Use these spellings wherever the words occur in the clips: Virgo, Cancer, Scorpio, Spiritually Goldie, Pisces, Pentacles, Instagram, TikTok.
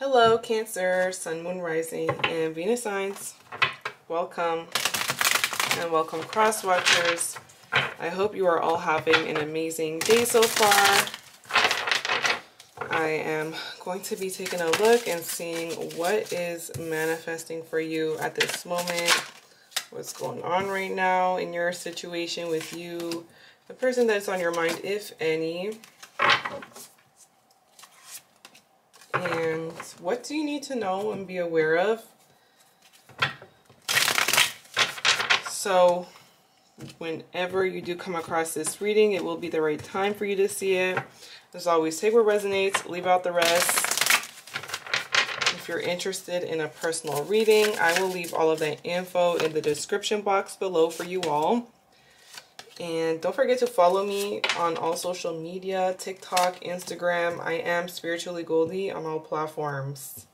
Hello, Cancer, Sun, Moon, Rising, and Venus signs. Welcome, and welcome, Cross Watchers. I hope you are all having an amazing day so far. I am going to be taking a look and seeing what is manifesting for you at this moment, what's going on right now in your situation with you, the person that's on your mind, if any. And what do you need to know and be aware of? So whenever you do come across this reading, it will be the right time for you to see it. As always, take what resonates, leave out the rest. If you're interested in a personal reading, I will leave all of that info in the description box below for you all. And don't forget to follow me on all social media, TikTok, Instagram. I am Spiritually Goldie on all platforms.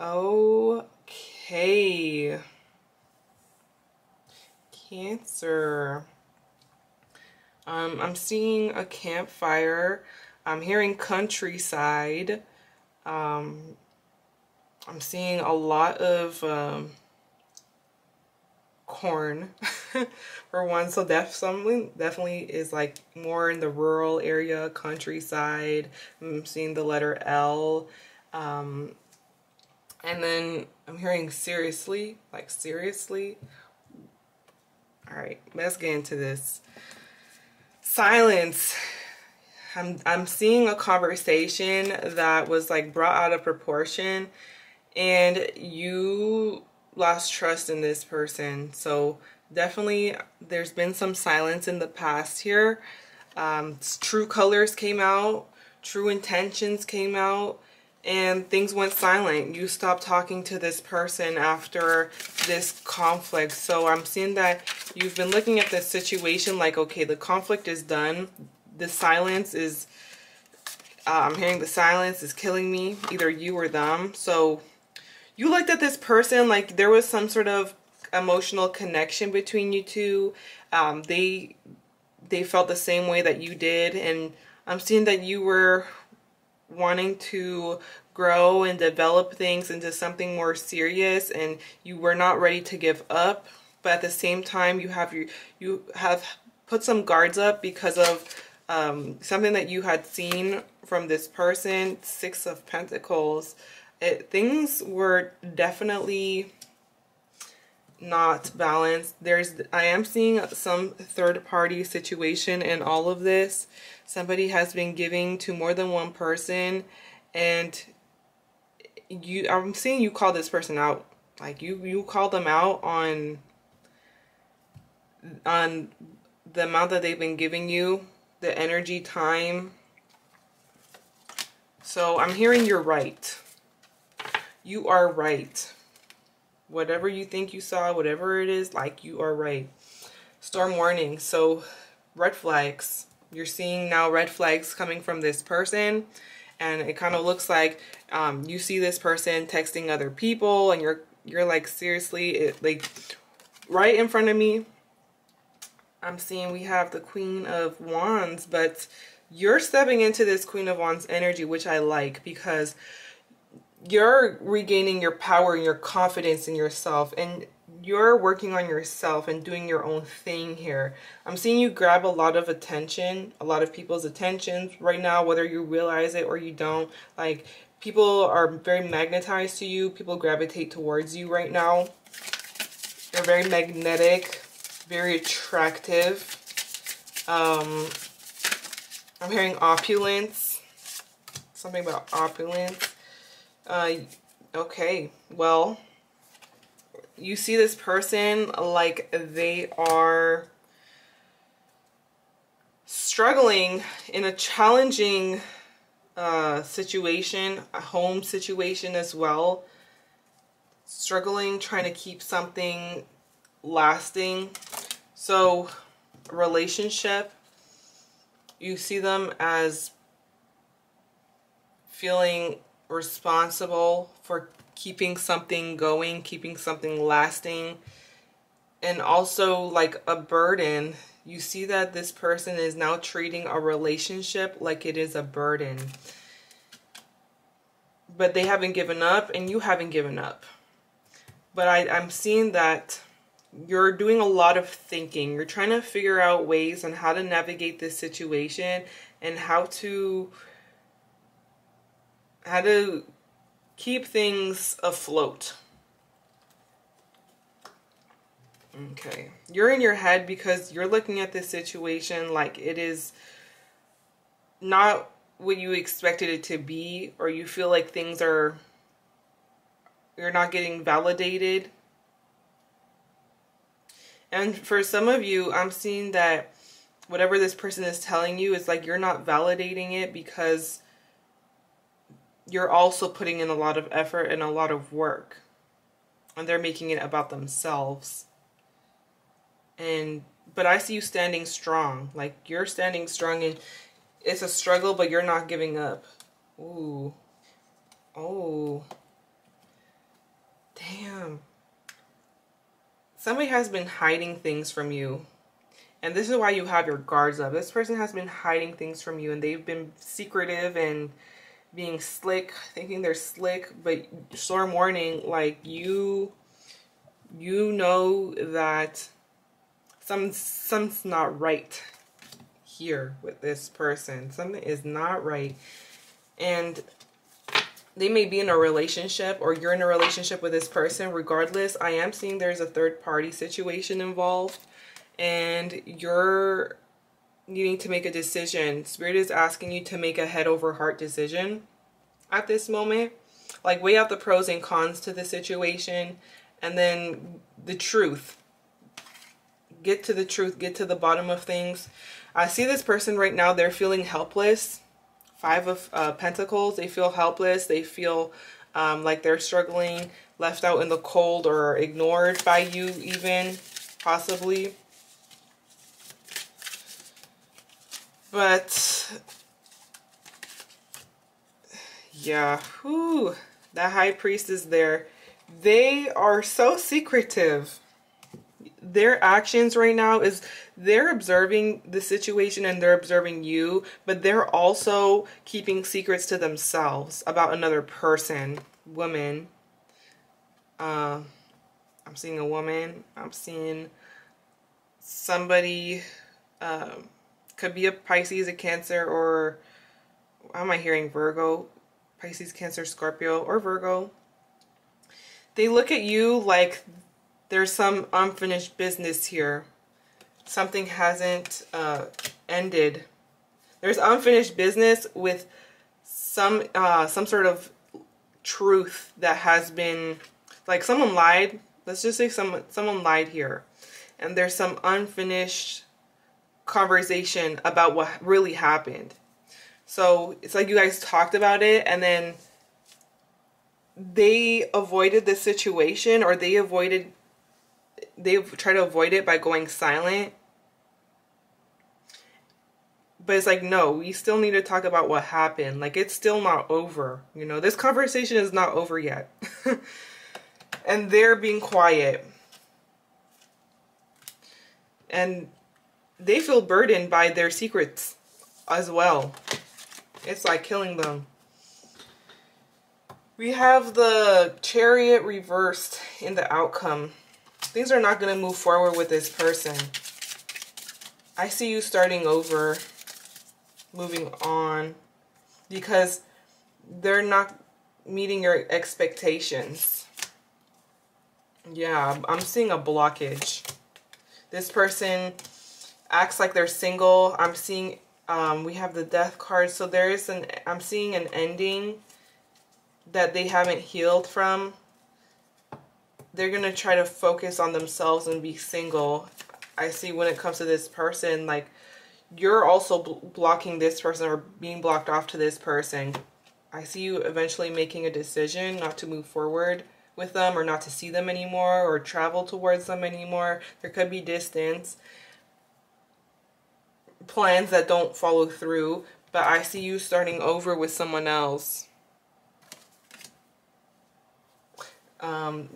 Okay. Cancer. I'm seeing a campfire. I'm hearing countryside. I'm seeing a lot of corn for one, so definitely is like more in the rural area, countryside. I'm seeing the letter L, and then I'm hearing seriously, like seriously. All right, let's get into this. Silence. I'm seeing a conversation that was like brought out of proportion, and you lost trust in this person. So definitely there's been some silence in the past here. True colors came out, true intentions came out, and things went silent. You stopped talking to this person after this conflict. So I'm seeing that you've been looking at this situation like, okay, the conflict is done. The silence is, I'm hearing the silence is killing me, either you or them. So you looked at this person like there was some sort of emotional connection between you two. They felt the same way that you did, and I'm seeing that you were wanting to grow and develop things into something more serious, and you were not ready to give up. But at the same time, you have put some guards up because of something that you had seen from this person. Six of Pentacles. Things were definitely not balanced. I am seeing some third-party situation in all of this. Somebody has been giving to more than one person, and I'm seeing you call this person out. Like you call them out on the amount that they've been giving you, the energy, time. So I'm hearing you're right. You are right. Whatever you think you saw, whatever it is, like you are right. Storm warning. So red flags. You're seeing now red flags coming from this person. And it kind of looks like you see this person texting other people, and you're like, seriously, like right in front of me. I'm seeing we have the Queen of Wands, but you're stepping into this Queen of Wands energy, which I like, because you're regaining your power and your confidence in yourself, and you're working on yourself and doing your own thing here. I'm seeing you grab a lot of attention, a lot of people's attention right now, whether you realize it or you don't. Like, people are very magnetized to you. People gravitate towards you right now. They're very magnetic, very attractive. I'm hearing opulence, something about opulence. Okay, well, you see this person like they are struggling in a challenging situation, a home situation as well. Struggling, trying to keep something lasting. So, relationship, you see them as feeling responsible for keeping something going, keeping something lasting, and also like a burden. You see that this person is now treating a relationship like it is a burden. but they haven't given up and you haven't given up. But I'm seeing that you're doing a lot of thinking. You're trying to figure out ways on how to navigate this situation and how to keep things afloat. Okay, you're in your head because you're looking at this situation like it is not what you expected it to be, or you feel like things are, you're not getting validated. And for some of you, I'm seeing that whatever this person is telling you, it's like you're not validating it because you're also putting in a lot of effort and a lot of work. And they're making it about themselves. But I see you standing strong. Like, you're standing strong and it's a struggle, but you're not giving up. Ooh. Oh. Damn. Somebody has been hiding things from you. And this is why you have your guards up. This person has been hiding things from you, and they've been secretive and being slick, thinking they're slick, but storm warning, like you know that something's not right here with this person. Something is not right. And they may be in a relationship, or you're in a relationship with this person. Regardless, I am seeing there's a third party situation involved, and you're needing to make a decision. Spirit is asking you to make a head over heart decision at this moment. Like, weigh out the pros and cons to the situation, and then the truth. Get to the truth, get to the bottom of things. I see this person right now, they're feeling helpless. Five of Pentacles, they feel helpless. They feel like they're struggling, left out in the cold, or ignored by you even, possibly. But, yeah, whew, that High Priest is there. They are so secretive. Their actions right now is they're observing the situation and they're observing you, but they're also keeping secrets to themselves about another person, woman. I'm seeing a woman. I'm seeing somebody, could be a Pisces, a Cancer, or how am I hearing Virgo? Pisces, Cancer, Scorpio, or Virgo. They look at you like there's some unfinished business here. Something hasn't ended. There's unfinished business with some sort of truth that has been, like, someone lied. Let's just say someone lied here, and there's some unfinished conversation about what really happened. So it's like you guys talked about it, and then they avoided the situation, or they try to avoid it by going silent. But it's like, no, we still need to talk about what happened. Like, it's still not over. You know, this conversation is not over yet. And they're being quiet. And they feel burdened by their secrets as well. It's like killing them. We have the Chariot reversed in the outcome. Things are not going to move forward with this person. I see you starting over, moving on, because they're not meeting your expectations. Yeah, I'm seeing a blockage. This person acts like they're single. I'm seeing we have the Death card, so there is I'm seeing an ending that they haven't healed from. They're gonna try to focus on themselves and be single. I see when it comes to this person, like, you're also blocking this person, or being blocked off to this person. I see you eventually making a decision not to move forward with them, or not to see them anymore, or travel towards them anymore. There could be distance, plans that don't follow through, but I see you starting over with someone else.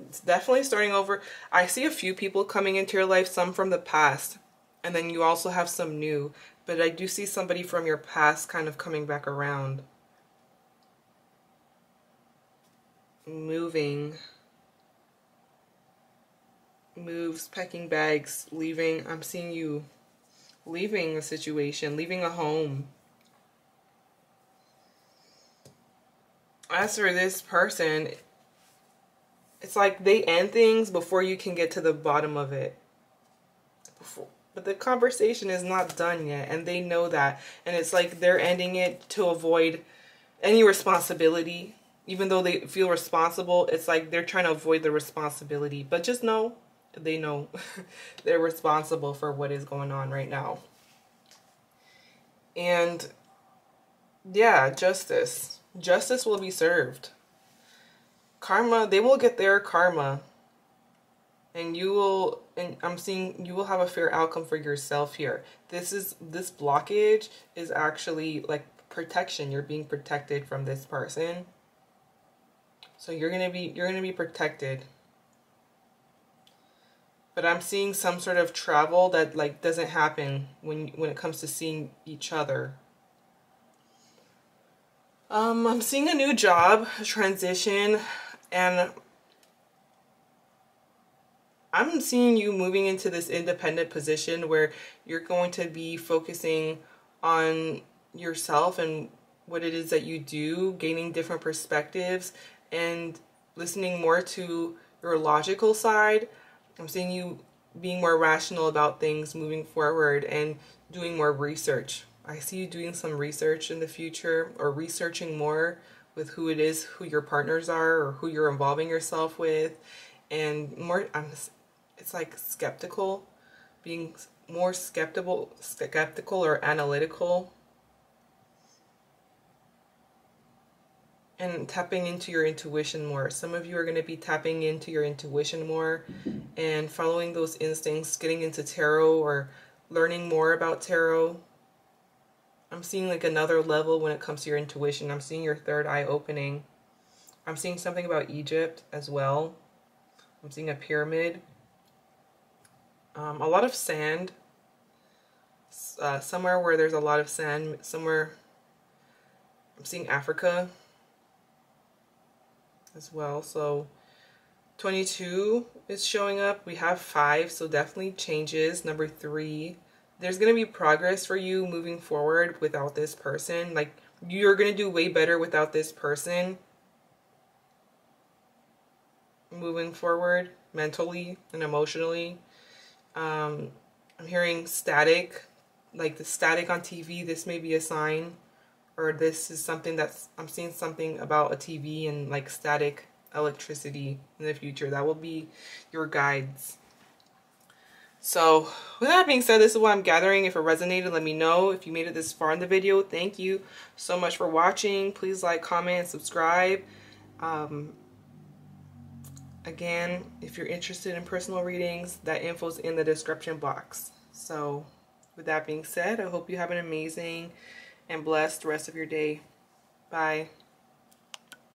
It's definitely starting over. I see a few people coming into your life, some from the past, and then you also have some new, but I do see somebody from your past kind of coming back around. moves, packing bags, leaving. I'm seeing you leaving a situation, leaving a home. As for this person, it's like they end things before you can get to the bottom of it. But the conversation is not done yet, and they know that. And it's like they're ending it to avoid any responsibility. Even though they feel responsible, it's like they're trying to avoid the responsibility. But just know, they know they're responsible for what is going on right now. And yeah, justice. Justice will be served. Karma, they will get their karma. And you will, and I'm seeing you will have a fair outcome for yourself here. This blockage is actually like protection. You're being protected from this person. So you're gonna be protected. But I'm seeing some sort of travel that like doesn't happen when it comes to seeing each other. I'm seeing a new job, a transition, and I'm seeing you moving into this independent position where you're going to be focusing on yourself and what it is that you do, gaining different perspectives and listening more to your logical side. I'm seeing you being more rational about things moving forward and doing more research. I see you doing some research in the future, or researching more with who it is, who your partners are, or who you're involving yourself with, and more. It's like skeptical, being more skeptical or analytical, and tapping into your intuition more. Some of you are going to be tapping into your intuition more, and following those instincts, getting into tarot or learning more about tarot. I'm seeing like another level when it comes to your intuition. I'm seeing your third eye opening. I'm seeing something about Egypt as well. I'm seeing a pyramid. A lot of sand. Somewhere where there's a lot of sand. Somewhere I'm seeing Africa as well. So 22 is showing up. We have 5, so definitely changes. Number 3. There's going to be progress for you moving forward without this person. Like, you're going to do way better without this person. Moving forward mentally and emotionally. I'm hearing static, like the static on TV. This may be a sign, or this is something that's, I'm seeing something about a TV and like static electricity in the future. That will be your guides. So with that being said, this is what I'm gathering. If it resonated, let me know. If you made it this far in the video, thank you so much for watching. Please like, comment, and subscribe. Again, if you're interested in personal readings, that info's in the description box. So with that being said, I hope you have an amazing and blessed rest of your day. Bye.